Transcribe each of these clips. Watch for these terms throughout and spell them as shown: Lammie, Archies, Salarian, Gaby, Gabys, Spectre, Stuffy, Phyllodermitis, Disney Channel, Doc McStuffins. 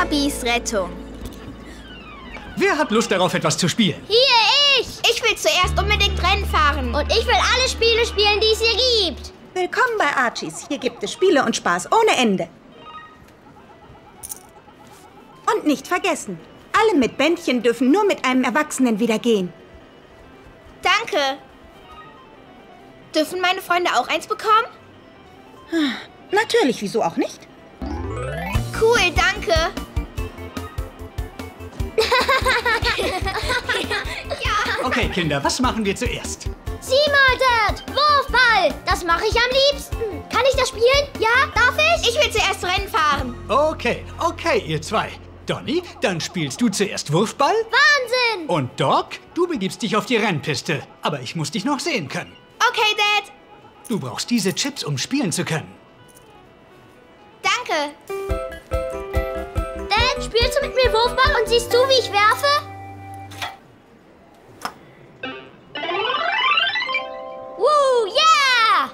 Gabys Rettung. Wer hat Lust darauf, etwas zu spielen? Hier, ich! Ich will zuerst unbedingt Rennen fahren. Und ich will alle Spiele spielen, die es hier gibt. Willkommen bei Archies. Hier gibt es Spiele und Spaß ohne Ende. Und nicht vergessen, alle mit Bändchen dürfen nur mit einem Erwachsenen wieder gehen. Danke. Dürfen meine Freunde auch eins bekommen? Natürlich, wieso auch nicht? Cool, danke. Ja. Okay, Kinder, was machen wir zuerst? Sieh mal, Dad! Wurfball! Das mache ich am liebsten. Kann ich das spielen? Ja, darf ich? Ich will zuerst Rennen fahren. Okay, okay, ihr zwei. Donny, dann spielst du zuerst Wurfball. Wahnsinn! Und Doc, du begibst dich auf die Rennpiste. Aber ich muss dich noch sehen können. Okay, Dad. Du brauchst diese Chips, um spielen zu können. Danke. Dad, spielst du mit mir Wurfball und siehst du, wie ich werfe? Woo, yeah!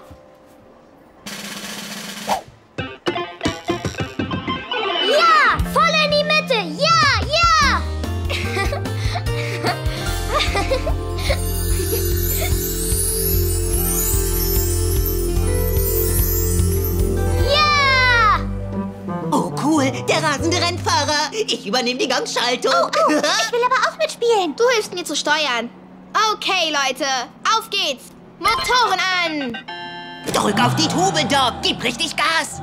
Ja, voll in die Mitte! Ja, ja! Ja! Oh, cool, der rasende Rennfahrer. Ich übernehme die Gangschaltung. Oh, ich will aber auch mitspielen. Du hilfst mir zu steuern. Okay, Leute, auf geht's. Motoren an! Drück auf die Tube, Doc! Gib richtig Gas!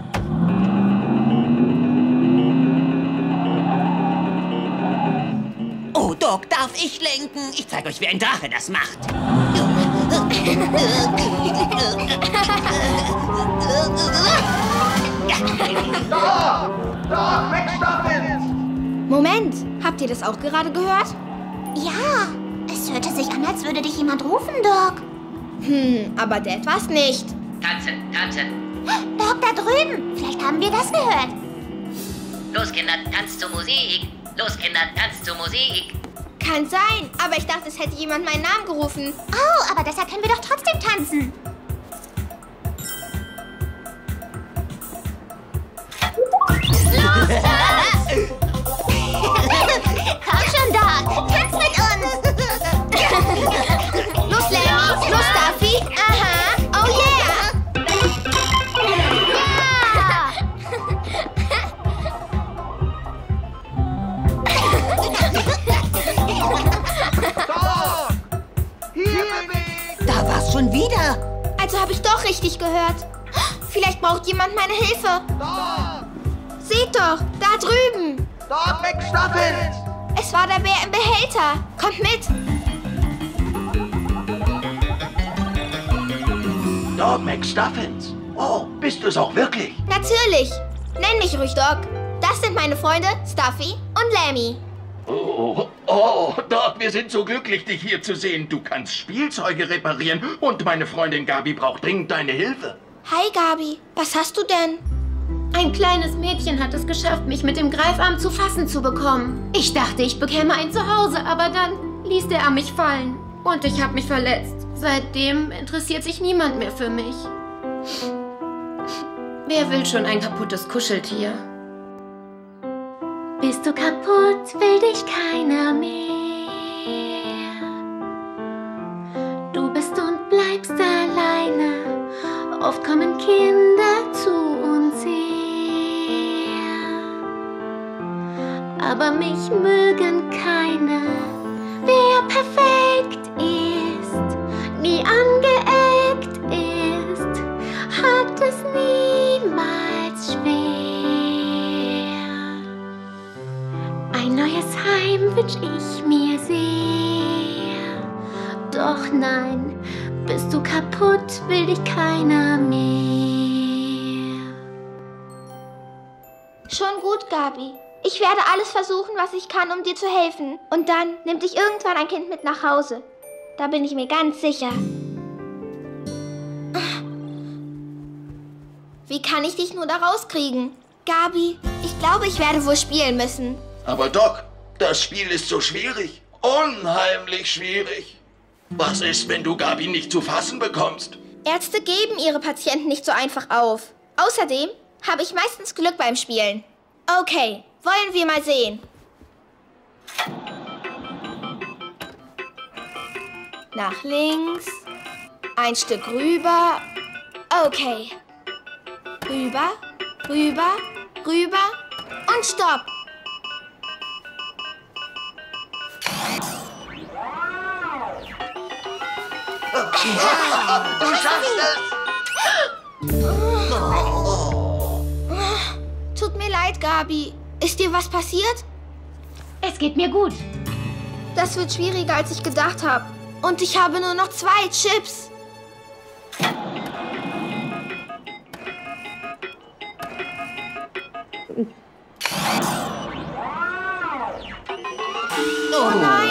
Oh, Doc, darf ich lenken? Ich zeige euch, wie ein Drache das macht. Doc! Doc McStuffins! Moment, habt ihr das auch gerade gehört? Ja, es hörte sich an, als würde dich jemand rufen, Doc. Aber Dad war's nicht. Tanzen, tanzen. Doc, da drüben. Vielleicht haben wir das gehört. Los, Kinder, tanzt zur Musik. Los, Kinder, tanzt zur Musik. Kann sein, aber ich dachte, es hätte jemand meinen Namen gerufen. Oh, aber deshalb können wir doch trotzdem tanzen. Los, komm schon, Doc. Tanz mit uns. Los, Lammie. Los, Stuffy. Aha. Oh, yeah. Ja. Hier, Baby. Da war's schon wieder. Also habe ich doch richtig gehört. Vielleicht braucht jemand meine Hilfe. Doc. Seht doch, da drüben. Doc McStuffins. Es war der Bär im Behälter. Kommt mit. Doc McStuffins. Oh, bist du es auch wirklich? Natürlich. Nenn mich ruhig Doc. Das sind meine Freunde Stuffy und Lammie. Oh, oh, Doc, wir sind so glücklich, dich hier zu sehen. Du kannst Spielzeuge reparieren und meine Freundin Gaby braucht dringend deine Hilfe. Hi, Gaby. Was hast du denn? Ein kleines Mädchen hat es geschafft, mich mit dem Greifarm zu fassen zu bekommen. Ich dachte, ich bekäme ein Zuhause, aber dann ließ der Arm mich fallen. Und ich habe mich verletzt. Seitdem interessiert sich niemand mehr für mich. Wer will schon ein kaputtes Kuscheltier? Bist du kaputt, will dich keiner mehr. Du bist und bleibst alleine. Oft kommen Kinder zu uns her. Aber mich mögen keine. Wer perfekt ist, nie angeeckt ist, hat es niemals schwer. Ein neues Heim wünsch ich mir sehr. Doch nein, bist du kaputt, will dich keiner mehr. Schon gut, Gaby. Ich werde alles versuchen, was ich kann, um dir zu helfen. Und dann nimmt dich irgendwann ein Kind mit nach Hause. Da bin ich mir ganz sicher. Wie kann ich dich nur da rauskriegen? Gaby, ich glaube, ich werde wohl spielen müssen. Aber Doc, das Spiel ist so schwierig. Unheimlich schwierig. Was ist, wenn du Gaby nicht zu fassen bekommst? Ärzte geben ihre Patienten nicht so einfach auf. Außerdem habe ich meistens Glück beim Spielen. Okay, wollen wir mal sehen. Nach links. Ein Stück rüber. Okay. Rüber, rüber, rüber und stopp. Tut mir leid, Gaby. Ist dir was passiert? Es geht mir gut. Das wird schwieriger, als ich gedacht habe. Und ich habe nur noch 2 Chips. Oh nein!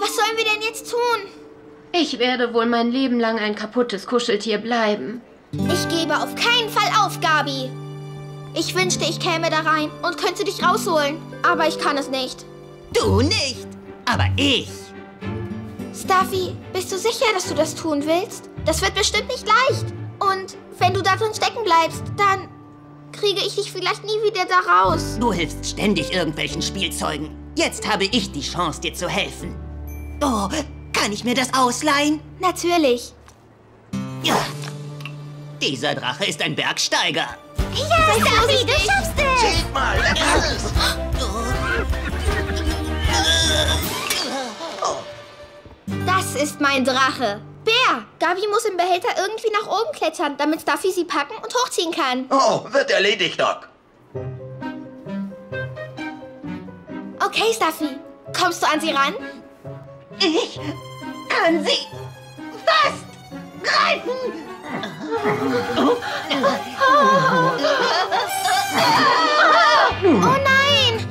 Was sollen wir denn jetzt tun? Ich werde wohl mein Leben lang ein kaputtes Kuscheltier bleiben. Ich gebe auf keinen Fall auf, Gaby. Ich wünschte, ich käme da rein und könnte dich rausholen. Aber ich kann es nicht. Du nicht, aber ich. Stuffy, bist du sicher, dass du das tun willst? Das wird bestimmt nicht leicht. Und wenn du da drin stecken bleibst, dann kriege ich dich vielleicht nie wieder da raus. Du hilfst ständig irgendwelchen Spielzeugen. Jetzt habe ich die Chance, dir zu helfen. Oh, kann ich mir das ausleihen? Natürlich. Ja. Dieser Drache ist ein Bergsteiger. Ja, Stuffy, du schaffst es! Seht mal, er kann es! Das ist mein Drache. Bär, Gaby muss im Behälter irgendwie nach oben klettern, damit Stuffy sie packen und hochziehen kann. Oh, wird erledigt, Doc. Okay, Stuffy. Kommst du an sie ran? Ich kann sie fast greifen! Oh nein!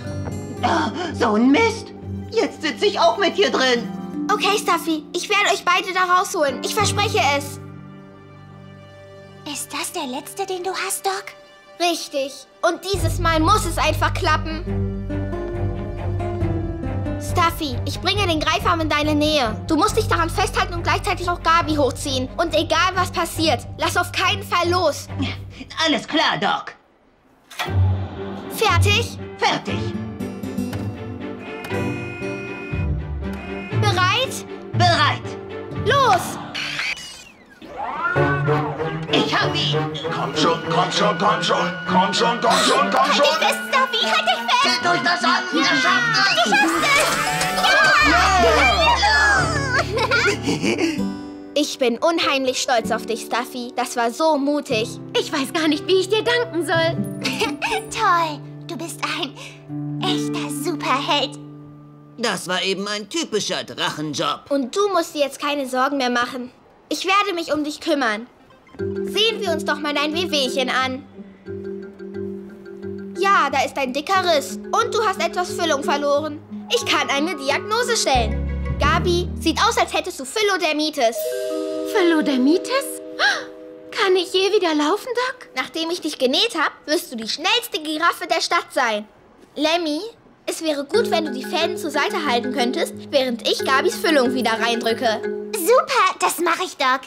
So ein Mist! Jetzt sitze ich auch mit hier drin. Okay, Stuffy, ich werde euch beide da rausholen. Ich verspreche es. Ist das der letzte, den du hast, Doc? Richtig. Und dieses Mal muss es einfach klappen. Stuffy, ich bringe den Greifarm in deine Nähe. Du musst dich daran festhalten und gleichzeitig auch Gaby hochziehen. Und egal, was passiert, lass auf keinen Fall los. Alles klar, Doc. Fertig? Fertig. Bereit? Bereit. Los! Ich hab ihn. Komm schon, komm schon, komm schon, komm schon, komm schon, komm schon. Halt dich fest, Stuffy, halt dich fest. Seht euch das an, ja. Ihr schafft es. Du schaffst es. Ja. Ja. Ich bin unheimlich stolz auf dich, Stuffy. Das war so mutig. Ich weiß gar nicht, wie ich dir danken soll. Toll, du bist ein echter Superheld. Das war eben ein typischer Drachenjob. Und du musst dir jetzt keine Sorgen mehr machen. Ich werde mich um dich kümmern. Sehen wir uns doch mal dein Wehwehchen an. Ja, da ist ein dicker Riss. Und du hast etwas Füllung verloren. Ich kann eine Diagnose stellen. Gaby, sieht aus, als hättest du Phyllodermitis. Phyllodermitis? Kann ich je wieder laufen, Doc? Nachdem ich dich genäht habe, wirst du die schnellste Giraffe der Stadt sein. Lammie? Es wäre gut, wenn du die Fäden zur Seite halten könntest, während ich Gabys Füllung wieder reindrücke. Super, das mache ich, Doc.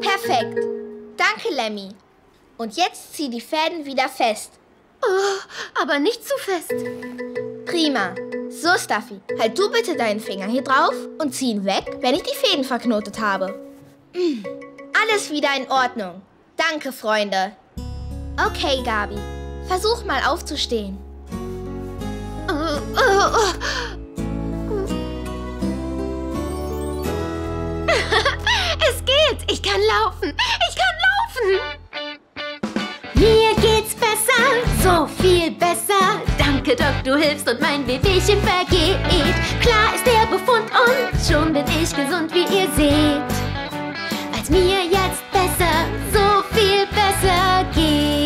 Perfekt. Danke, Lammie. Und jetzt zieh die Fäden wieder fest. Oh, aber nicht zu fest. Prima. So, Stuffy, halt du bitte deinen Finger hier drauf und zieh ihn weg, wenn ich die Fäden verknotet habe. Alles wieder in Ordnung. Danke, Freunde. Okay, Gaby. Versuch mal aufzustehen. Es geht! Ich kann laufen! Ich kann laufen! Mir geht's besser, so viel besser. Danke, Doc, du hilfst und mein Wehwehchen vergeht. Klar ist der Befund und schon bin ich gesund, wie ihr seht. Weil's mir jetzt besser, so viel besser geht.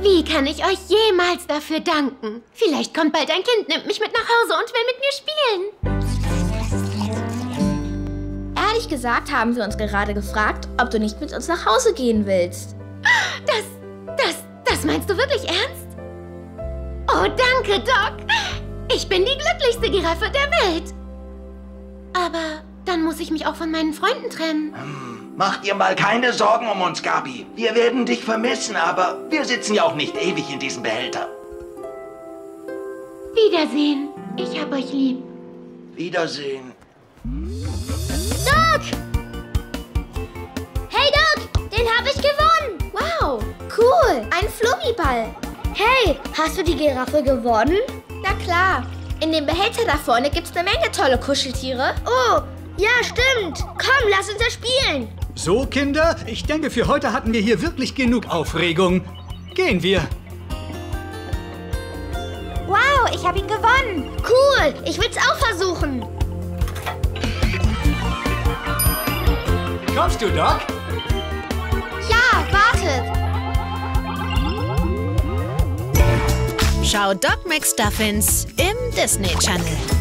Wie kann ich euch jemals dafür danken? Vielleicht kommt bald ein Kind, nimmt mich mit nach Hause und will mit mir spielen. Ehrlich gesagt haben wir uns gerade gefragt, ob du nicht mit uns nach Hause gehen willst. Das meinst du wirklich ernst? Oh, danke, Doc. Ich bin die glücklichste Giraffe der Welt. Aber Dann muss ich mich auch von meinen Freunden trennen. Mach dir mal keine Sorgen um uns, Gaby. Wir werden dich vermissen, aber wir sitzen ja auch nicht ewig in diesem Behälter. Wiedersehen. Ich hab euch lieb. Wiedersehen. Doc! Hey, Doc! Den hab ich gewonnen! Wow, cool! Ein Flummiball. Hey, hast du die Giraffe gewonnen? Na klar. In dem Behälter da vorne gibt's eine Menge tolle Kuscheltiere. Oh, ja, stimmt. Komm, lass uns das spielen. So, Kinder, ich denke, für heute hatten wir hier wirklich genug Aufregung. Gehen wir. Wow, ich habe ihn gewonnen. Cool, ich will's auch versuchen. Kommst du, Doc? Ja, wartet. Schau Doc McStuffins im Disney Channel.